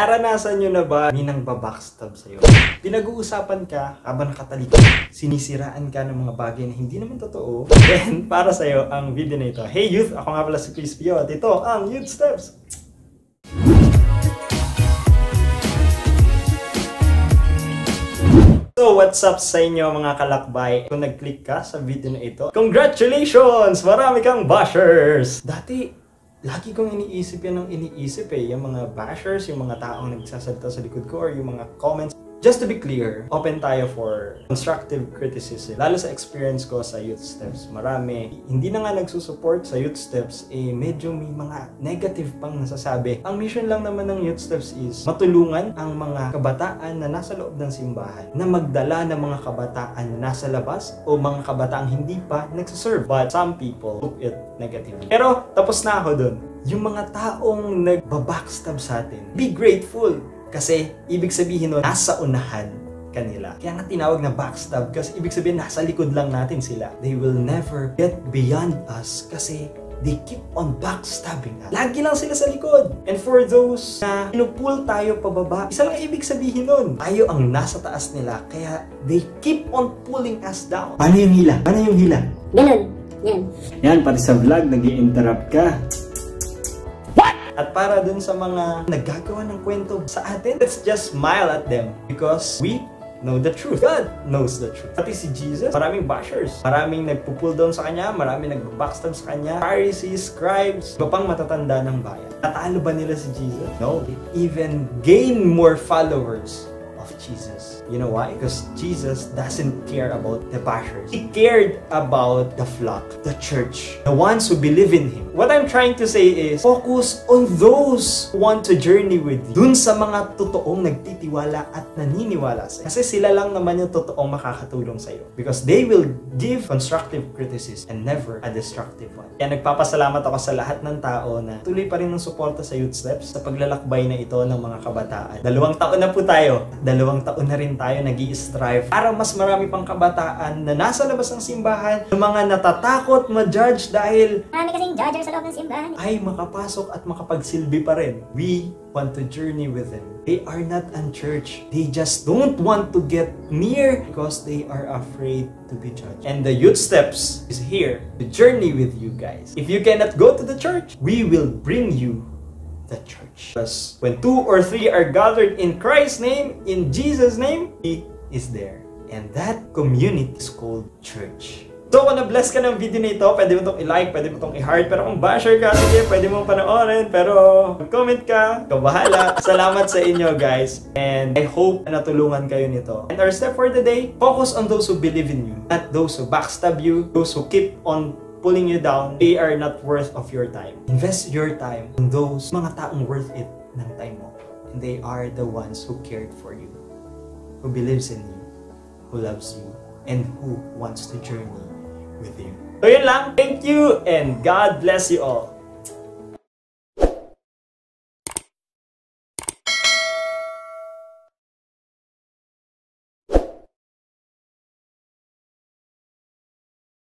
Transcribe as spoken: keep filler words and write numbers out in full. Naranasan nyo na ba may nang babackstab sa'yo? Pinag-uusapan ka, habang nakatalikod, sinisiraan ka ng mga bagay na hindi naman totoo. Then, para sa'yo ang video na ito. Hey youth! Ako nga pala si Chris Pio at ito ang Youth Steps! So, what's up sa inyo mga kalakbay? Kung nag-click ka sa video na ito, congratulations! Marami kang bashers! Dati, lagi kong iniisip yan ang iniisip eh. Yung mga bashers, yung mga taong nagsasalita sa likod ko or yung mga comments. Just to be clear, open tayo for constructive criticism. Lalo sa experience ko sa Youth Steps. Marami, hindi na nga nagsusupport sa Youth Steps, eh medyo may mga negative pang nasasabi. Ang mission lang naman ng Youth Steps is matulungan ang mga kabataan na nasa loob ng simbahan na magdala ng mga kabataan na nasa labas o mga kabataang hindi pa nagsaserve. But some people look it negatively. Pero tapos na ako dun. Yung mga taong nagbabackstab sa atin, be grateful! Kasi, ibig sabihin nun, nasa unahan kanila. Kaya nga tinawag na backstab kasi ibig sabihin nasa likod lang natin sila. They will never get beyond us kasi they keep on backstabbing us. Lagi lang sila sa likod. And for those na pinupull tayo pababa, isa lang ibig sabihin nun, tayo ang nasa taas nila kaya they keep on pulling us down. Paano yung hila? Paano yung hila? Ganun. Yan. Yan, pati sa vlog, nag-i-interrupt ka. At para dun sa mga naggagawa ng kwento sa atin, let's just smile at them because we know the truth. God knows the truth. Pati si Jesus, maraming bashers. Maraming nagpupull down sa kanya, maraming nagbabackstab sa kanya. Pharisees, scribes, iba pang matatanda ng bayan. Natalo ba nila si Jesus? No. They even gain more followers of Jesus. You know why? Because Jesus doesn't care about the bashers. He cared about the flock, the church, the ones who believe in Him. What I'm trying to say is, focus on those who want to journey with you. Dun sa mga totoong nagtitiwala at naniniwala sa'yo. Kasi sila lang naman yung totoong makakatulong sa'yo. Because they will give constructive criticism and never a destructive one. Kaya nagpapasalamat ako sa lahat ng tao na tuloy pa rin ng suporta sa Youth Steps sa paglalakbay na ito ng mga kabataan. Dalawang taon na po tayo. Dalawang taon na rin tayo nag-i-strive para mas marami pang kabataan na nasa labas ng simbahan, ng mga natatakot ma-judge dahil marami kasing judgers sa loob ng simbahan, ay makapasok at makapagsilbi pa rin. We want to journey with them. They are not unchurched. They just don't want to get near because they are afraid to be judged. And the Youth Steps is here to journey with you guys. If you cannot go to the church, we will bring you the church. Because when two or three are gathered in Christ's name, in Jesus' name, He is there. And that community is called church. So, kung na-bless ka ng video na ito, pwede mo itong i-like, pwede mo itong i-heart, pero kung basher ka, sige, pwede mo panoorin, pero comment ka, ikaw bahala. Salamat sa inyo, guys. And I hope na natulungan kayo nito. And our step for today, focus on those who believe in you, not those who backstab you, those who keep on pulling you down. They are not worth of your time. Invest your time in those mga taong worth it ng time mo. And they are the ones who cared for you, who believes in you, who loves you, and who wants to journey with you. So yun lang. Thank you and God bless you all.